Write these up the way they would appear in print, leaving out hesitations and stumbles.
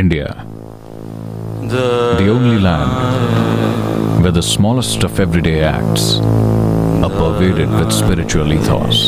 India, the only land where the smallest of everyday acts are pervaded with spiritual ethos.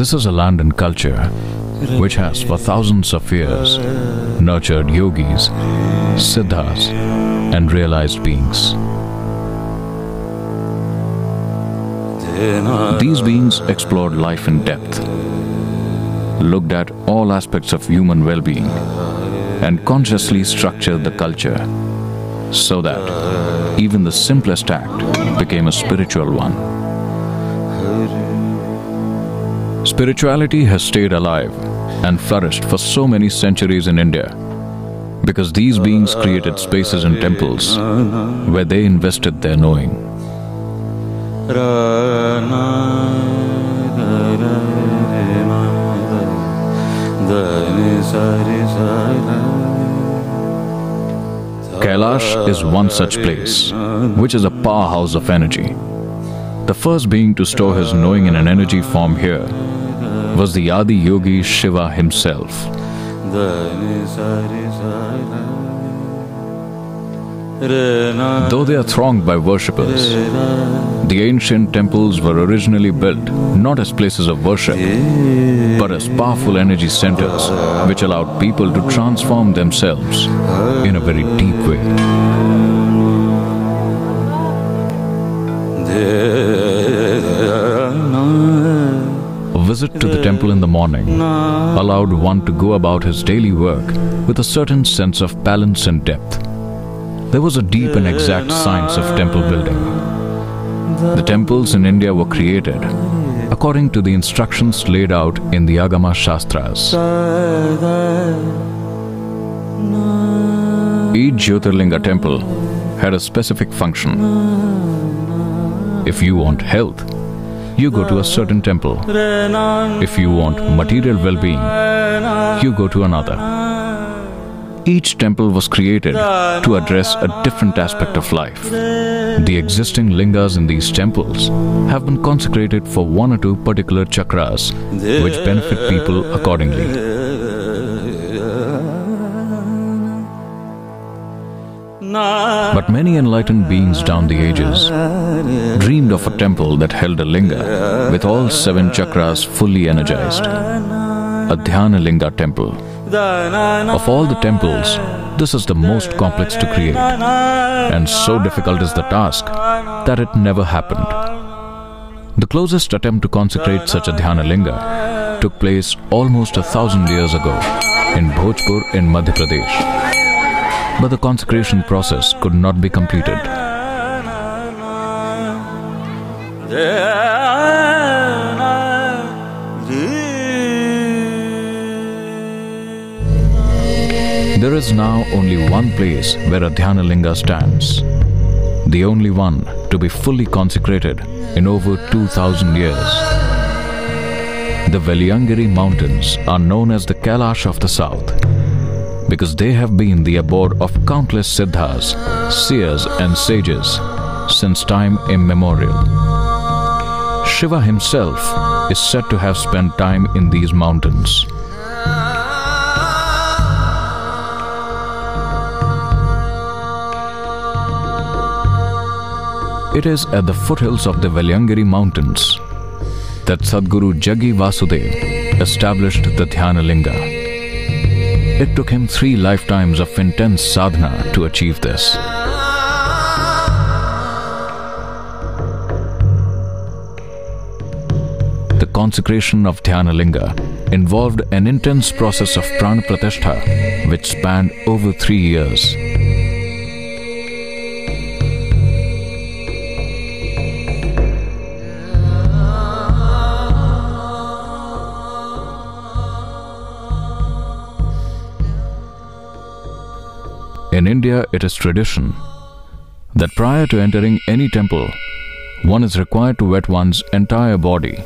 This is a land and culture which has for thousands of years nurtured yogis, siddhas and realized beings. These beings explored life in depth, looked at all aspects of human well-being and consciously structured the culture so that even the simplest act became a spiritual one. Spirituality has stayed alive and flourished for so many centuries in India because these beings created spaces and temples where they invested their knowing. Kailash is one such place, which is a powerhouse of energy. The first being to store his knowing in an energy form here was the Adi Yogi Shiva himself. Though they are thronged by worshippers, the ancient temples were originally built not as places of worship, but as powerful energy centers which allowed people to transform themselves in a very deep way. A visit to the temple in the morning allowed one to go about his daily work with a certain sense of balance and depth. There was a deep and exact science of temple building. The temples in India were created according to the instructions laid out in the Agama Shastras. Each Jyotirlinga temple had a specific function. If you want health, you go to a certain temple. If you want material well-being, you go to another. Each temple was created to address a different aspect of life. The existing lingas in these temples have been consecrated for one or two particular chakras, which benefit people accordingly. But many enlightened beings down the ages dreamed of a temple that held a linga with all 7 chakras fully energized, a Dhyanalinga temple. Of all the temples, this is the most complex to create, and so difficult is the task that it never happened. The closest attempt to consecrate such a Dhyanalinga took place almost 1,000 years ago in Bhojpur in Madhya Pradesh. But the consecration process could not be completed. There is now only one place where a Dhyanalinga stands, the only one to be fully consecrated in over 2,000 years. The Velliangiri mountains are known as the Kailash of the South, because they have been the abode of countless siddhas, seers and sages since time immemorial. Shiva himself is said to have spent time in these mountains. It is at the foothills of the Velliangiri mountains that Sadhguru Jaggi Vasudev established the Dhyanalinga. It took him 3 lifetimes of intense sadhana to achieve this. The consecration of Dhyanalinga involved an intense process of prana pratishtha which spanned over 3 years. In India, it is tradition that prior to entering any temple, one is required to wet one's entire body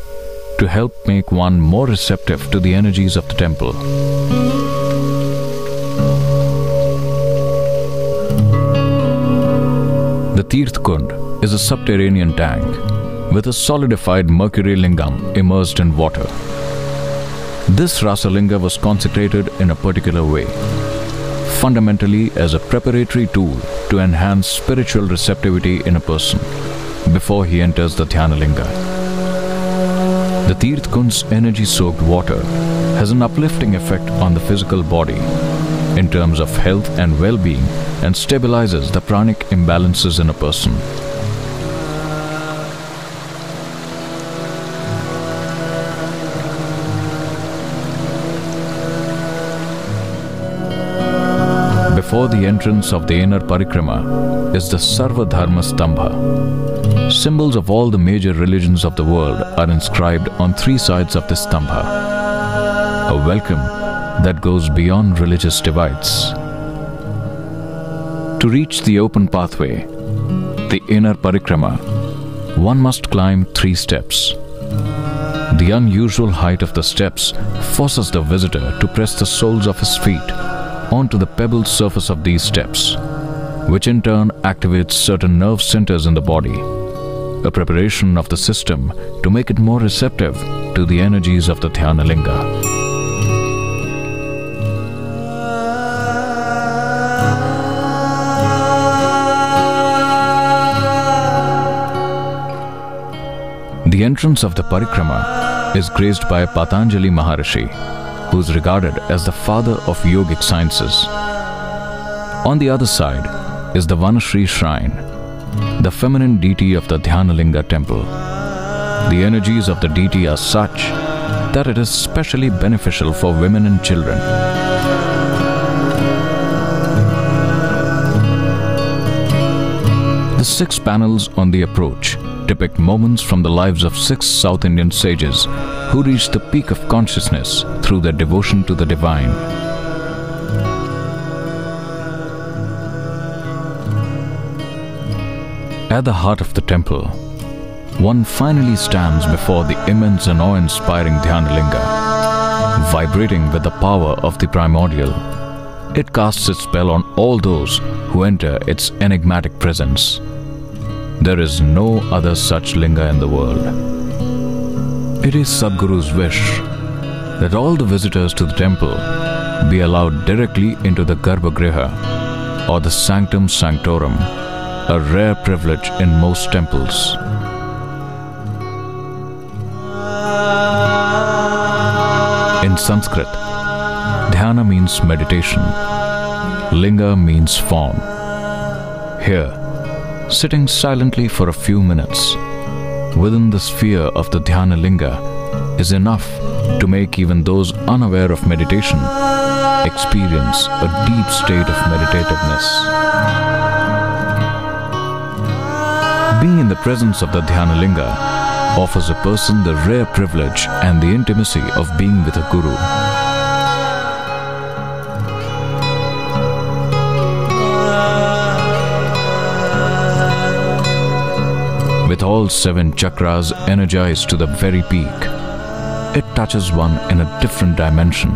to help make one more receptive to the energies of the temple. The Tirthkund is a subterranean tank with a solidified mercury lingam immersed in water. This Rasalinga was consecrated in a particular way, fundamentally as a preparatory tool to enhance spiritual receptivity in a person before he enters the Dhyanalinga. The Tirthkund's energy-soaked water has an uplifting effect on the physical body in terms of health and well-being and stabilizes the pranic imbalances in a person. Before the entrance of the inner parikrama is the Sarva Dharma Stambha. Symbols of all the major religions of the world are inscribed on three sides of this stambha. A welcome that goes beyond religious divides. To reach the open pathway, the inner parikrama, one must climb 3 steps. The unusual height of the steps forces the visitor to press the soles of his feet onto the pebbled surface of these steps, which in turn activates certain nerve centers in the body, a preparation of the system to make it more receptive to the energies of the Dhyanalinga. The entrance of the parikrama is graced by Patanjali Maharishi, who is regarded as the father of yogic sciences. On the other side is the Vanashri shrine, the feminine deity of the Dhyanalinga temple. The energies of the deity are such that it is specially beneficial for women and children. The 6 panels on the approach depict moments from the lives of 6 South Indian sages who reached the peak of consciousness through their devotion to the divine. At the heart of the temple, one finally stands before the immense and awe-inspiring Dhyanalinga. Vibrating with the power of the primordial, it casts its spell on all those who enter its enigmatic presence. There is no other such linga in the world. It is Sadhguru's wish that all the visitors to the temple be allowed directly into the Garbhagriha or the Sanctum Sanctorum, a rare privilege in most temples. In Sanskrit, dhyana means meditation, linga means form. Here, sitting silently for a few minutes within the sphere of the Dhyanalinga is enough to make even those unaware of meditation experience a deep state of meditativeness. Being in the presence of the Dhyanalinga offers a person the rare privilege and the intimacy of being with a Guru. With all 7 chakras energized to the very peak, it touches one in a different dimension,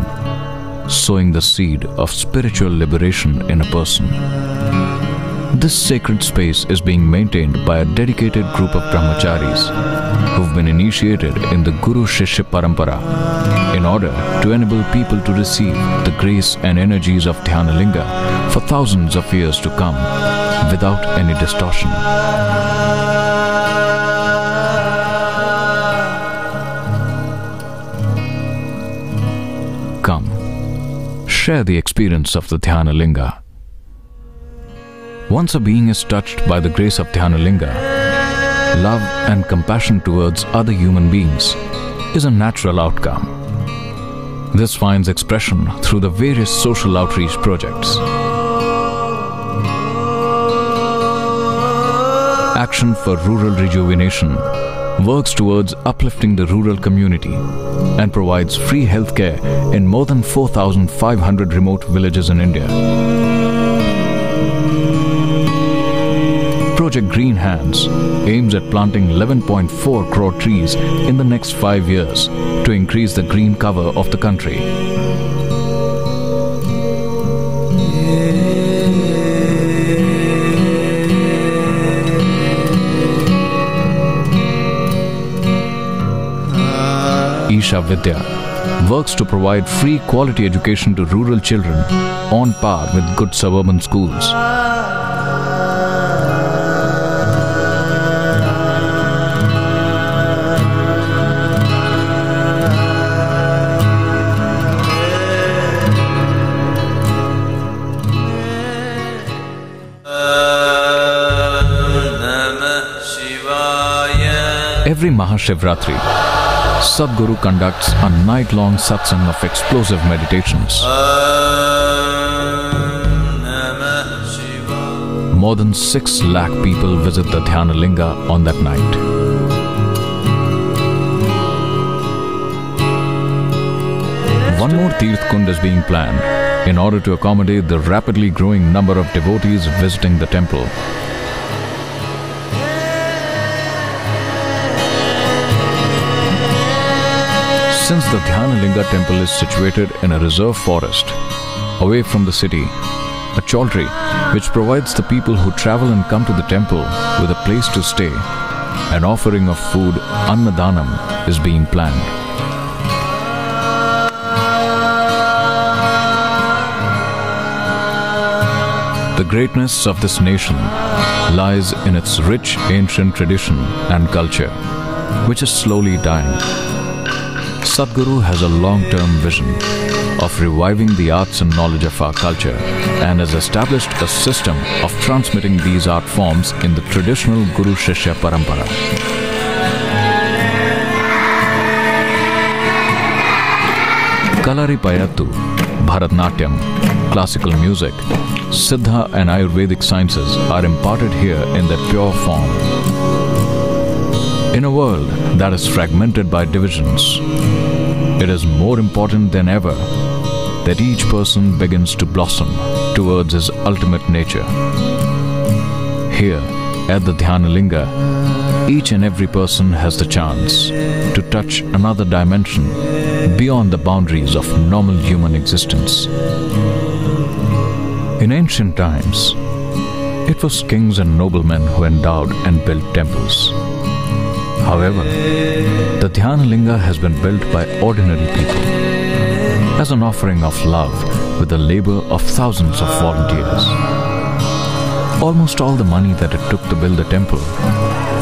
sowing the seed of spiritual liberation in a person. This sacred space is being maintained by a dedicated group of Brahmacharis who've been initiated in the Guru Shishya Parampara in order to enable people to receive the grace and energies of Dhyanalinga for thousands of years to come without any distortion. Share the experience of the Dhyanalinga. Once a being is touched by the grace of Dhyanalinga, love and compassion towards other human beings is a natural outcome. This finds expression through the various social outreach projects. Action for Rural Rejuvenation works towards uplifting the rural community and provides free healthcare in more than 4,500 remote villages in India. Project Green Hands aims at planting 11.4 crore trees in the next 5 years to increase the green cover of the country. Isha Vidya works to provide free quality education to rural children on par with good suburban schools. Every Mahashivratri, Sadhguru conducts a night-long satsang of explosive meditations. More than 6 lakh people visit the Dhyanalinga on that night. One more Tirthkund is being planned in order to accommodate the rapidly growing number of devotees visiting the temple. Since the Dhyanalinga temple is situated in a reserve forest, away from the city, a choultry which provides the people who travel and come to the temple with a place to stay, an offering of food, Annadanam, is being planned. The greatness of this nation lies in its rich ancient tradition and culture, which is slowly dying. Sadhguru has a long-term vision of reviving the arts and knowledge of our culture and has established a system of transmitting these art forms in the traditional Guru Shishya Parampara. Kalaripayattu, Bharatnatyam, classical music, Siddha and Ayurvedic sciences are imparted here in their pure form. In a world that is fragmented by divisions, it is more important than ever that each person begins to blossom towards his ultimate nature. Here, at the Dhyanalinga, each and every person has the chance to touch another dimension beyond the boundaries of normal human existence. In ancient times, it was kings and noblemen who endowed and built temples. However, the Dhyanalinga has been built by ordinary people as an offering of love with the labor of thousands of volunteers. Almost all the money that it took to build the temple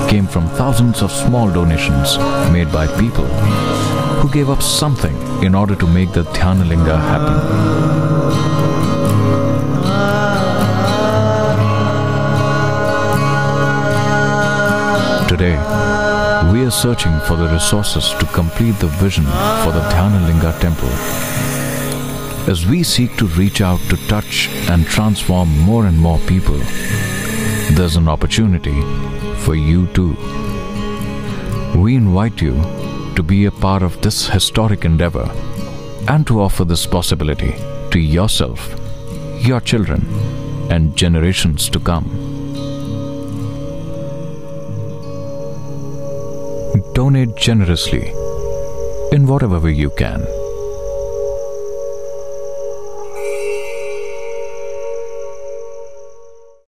came from thousands of small donations made by people who gave up something in order to make the Dhyanalinga happen. Today, we are searching for the resources to complete the vision for the Dhyanalinga temple. As we seek to reach out to touch and transform more and more people, there's an opportunity for you too. We invite you to be a part of this historic endeavor and to offer this possibility to yourself, your children, and generations to come. Donate generously in whatever way you can.